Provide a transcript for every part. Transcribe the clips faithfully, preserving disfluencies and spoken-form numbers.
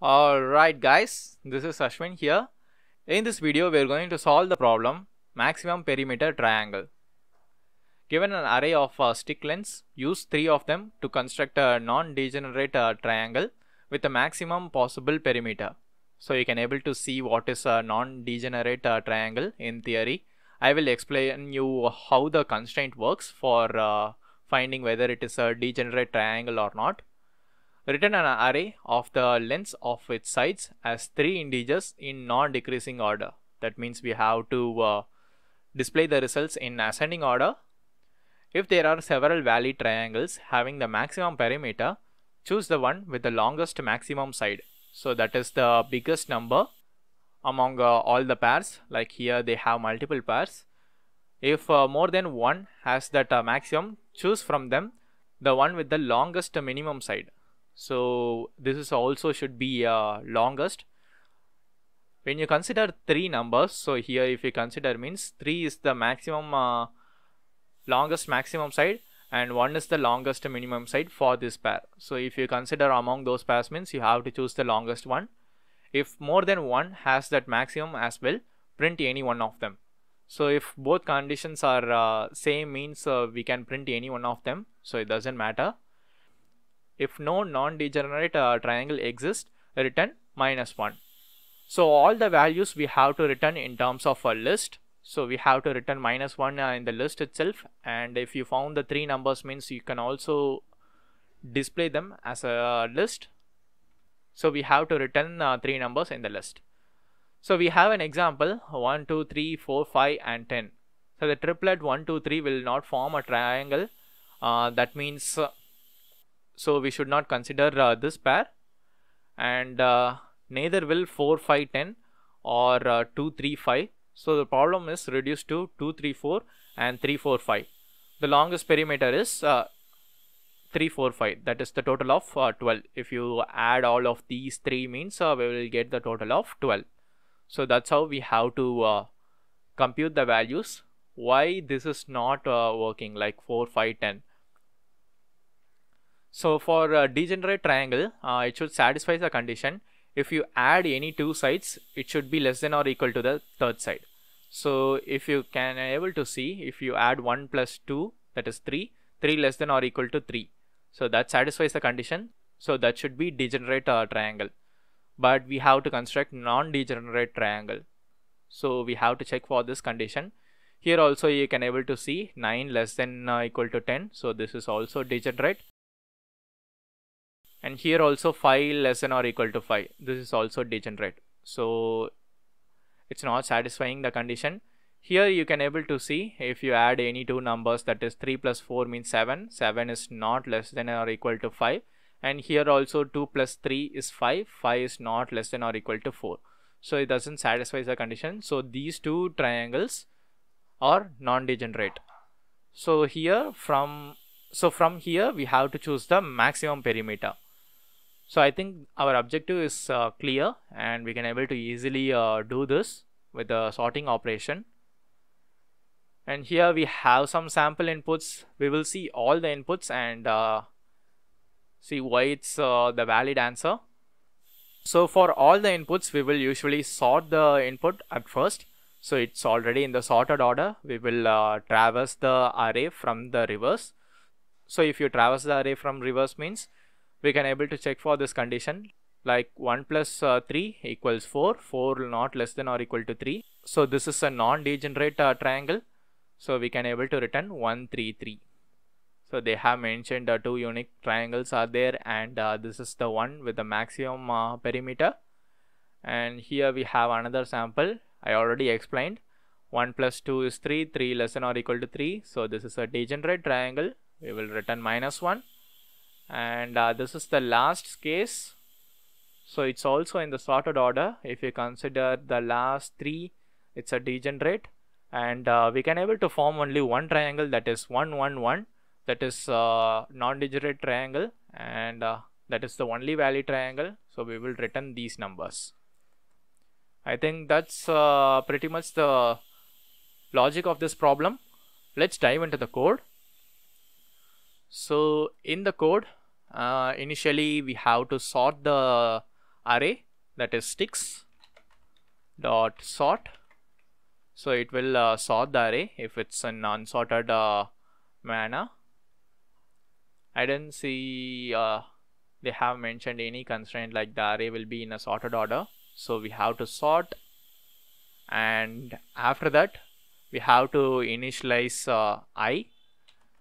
Alright guys, this is Ashwin here. In this video we are going to solve the problem maximum perimeter triangle. Given an array of uh, stick lengths, use three of them to construct a non-degenerate uh, triangle with the maximum possible perimeter. So you can able to see what is a non-degenerate uh, triangle in theory. I will explain you how the constraint works for uh, finding whether it is a degenerate triangle or not. Written an array of the lengths of its sides as three integers in non-decreasing order. That means we have to uh, display the results in ascending order. If there are several valid triangles having the maximum perimeter, choose the one with the longest maximum side. So that is the biggest number among uh, all the pairs. Like here they have multiple pairs. If uh, more than one has that uh, maximum, choose from them the one with the longest minimum side. So this is also should be uh, longest. When you consider three numbers, so here if you consider means three is the maximum uh, longest maximum side and one is the longest minimum side for this pair. So if you consider among those pairs means you have to choose the longest one. If more than one has that maximum as well, print any one of them. So if both conditions are uh, same means uh, we can print any one of them, so it doesn't matter. If no non-degenerate uh, triangle exists, return minus one. So all the values we have to return in terms of a list. So we have to return minus one uh, in the list itself. And if you found the three numbers means you can also display them as a list. So we have to return uh, three numbers in the list. So we have an example one, two, three, four, five and ten. So the triplet one, two, three will not form a triangle. Uh, that means... Uh, So we should not consider uh, this pair, and uh, neither will four, five, ten or uh, two, three, five. So the problem is reduced to two, three, four and three, four, five. The longest perimeter is uh, three, four, five. That is the total of uh, twelve. If you add all of these three means uh, we will get the total of twelve. So that's how we have to uh, compute the values. Why this is not uh, working like four, five, ten. So for a degenerate triangle, uh, it should satisfy the condition. If you add any two sides, it should be less than or equal to the third side. So if you can able to see, if you add one plus two, that is three, three less than or equal to three. So that satisfies the condition. So that should be degenerate uh, triangle. But we have to construct non-degenerate triangle. So we have to check for this condition. Here also you can able to see nine less than or equal to ten. So this is also degenerate. And here also five less than or equal to five. This is also degenerate. So it's not satisfying the condition. Here you can able to see if you add any two numbers, that is three plus four means seven. seven is not less than or equal to five. And here also two plus three is five. five is not less than or equal to four. So it doesn't satisfy the condition. So these two triangles are non-degenerate. So here from so from here we have to choose the maximum perimeter. So I think our objective is uh, clear, and we can able to easily uh, do this with the sorting operation. And here we have some sample inputs. We will see all the inputs and uh, see why it's uh, the valid answer. So for all the inputs, we will usually sort the input at first. So it's already in the sorted order. We will uh, traverse the array from the reverse. So if you traverse the array from reverse means we can able to check for this condition like one plus three equals four, four not less than or equal to three. So this is a non-degenerate uh, triangle. So we can able to return one, three, three. So they have mentioned uh, two unique triangles are there, and uh, this is the one with the maximum uh, perimeter. And here we have another sample. I already explained one plus two is three, three less than or equal to three. So this is a degenerate triangle. We will return minus one, and uh, this is the last case. So it's also in the sorted order. If you consider the last three, it's a degenerate, and uh, we can able to form only one triangle, that is one, one, one. That is uh, non-degenerate triangle, and uh, that is the only valid triangle. So we will return these numbers. I think that's uh, pretty much the logic of this problem. Let's dive into the code. So in the code, uh, initially we have to sort the array, that is sticks dot sort. So it will uh, sort the array if it's an unsorted uh, manner. I didn't see uh, they have mentioned any constraint like the array will be in a sorted order, so we have to sort, and after that we have to initialize uh, I.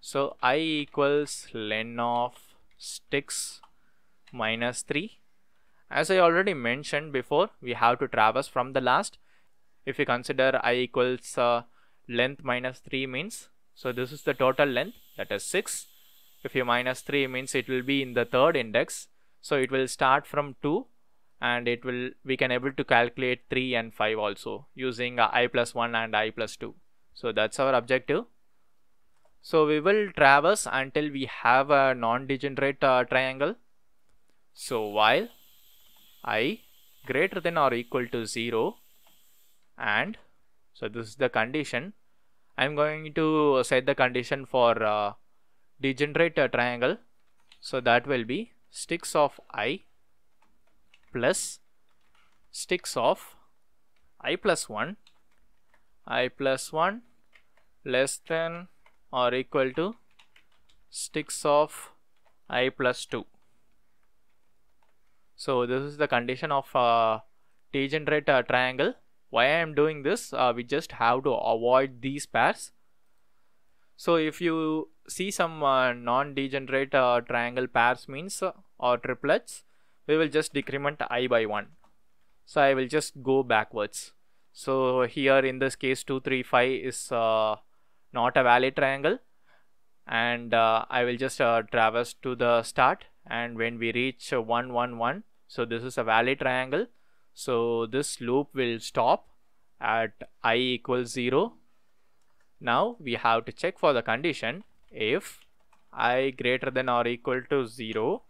So I equals len of sticks minus three. As I already mentioned before, we have to traverse from the last. If you consider I equals uh, length minus three means, so this is the total length, that is six. If you minus three means it will be in the third index, so it will start from two, and it will we can able to calculate three and five also using uh, I plus one and I plus two. So that's our objective. So we will traverse until we have a non-degenerate uh, triangle. So while I greater than or equal to zero, and so this is the condition. I'm going to set the condition for uh, degenerate uh, triangle. So that will be sticks of I plus sticks of I plus one, I plus one less than or equal to sticks of I plus two. So this is the condition of uh, degenerate uh, triangle. Why I am doing this, uh, we just have to avoid these pairs. So if you see some uh, non-degenerate uh, triangle pairs means uh, or triplets, we will just decrement I by one. So I will just go backwards. So here in this case two, three, five is uh, not a valid triangle, and uh, I will just uh, traverse to the start, and when we reach uh, one, one, one, so this is a valid triangle. So this loop will stop at I equals zero. Now we have to check for the condition if I greater than or equal to zero,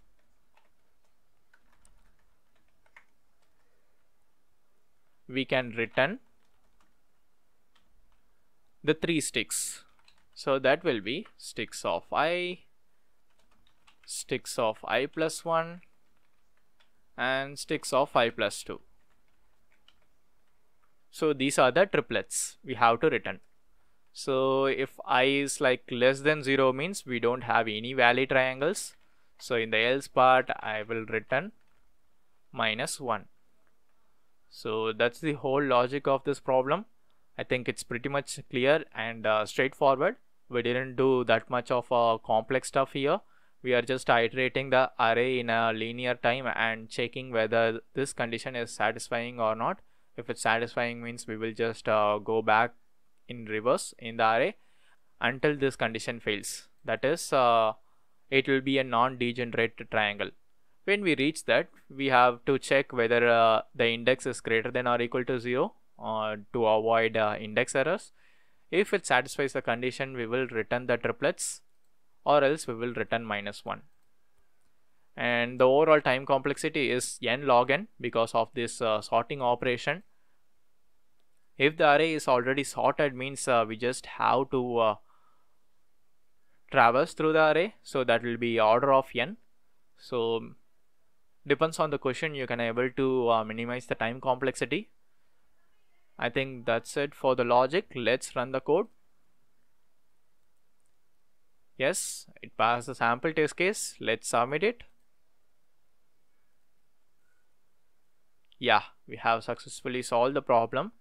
we can return the three sticks. So that will be sticks of I, sticks of I plus one, and sticks of I plus two. So these are the triplets we have to return. So if I is like less than zero means we don't have any valid triangles. So in the else part I will return minus one. So that's the whole logic of this problem. I think it's pretty much clear and uh, straightforward. We didn't do that much of uh, complex stuff here. We are just iterating the array in a linear time and checking whether this condition is satisfying or not. If it's satisfying means we will just uh, go back in reverse in the array until this condition fails, that is uh, it will be a non-degenerate triangle. When we reach that, we have to check whether uh, the index is greater than or equal to zero uh, to avoid uh, index errors. If it satisfies the condition, we will return the triplets, or else we will return minus one. And the overall time complexity is n log n because of this uh, sorting operation. If the array is already sorted means uh, we just have to uh, traverse through the array, so that will be order of n. So depends on the question, you can able to uh, minimize the time complexity. I think that's it for the logic. Let's run the code. Yes, it passed the sample test case. Let's submit it. Yeah, we have successfully solved the problem.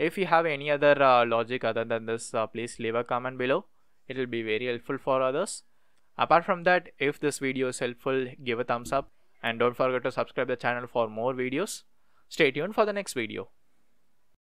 If you have any other uh, logic other than this, uh, please leave a comment below. It will be very helpful for others. Apart from that, if this video is helpful, give a thumbs up and don't forget to subscribe the channel for more videos. Stay tuned for the next video.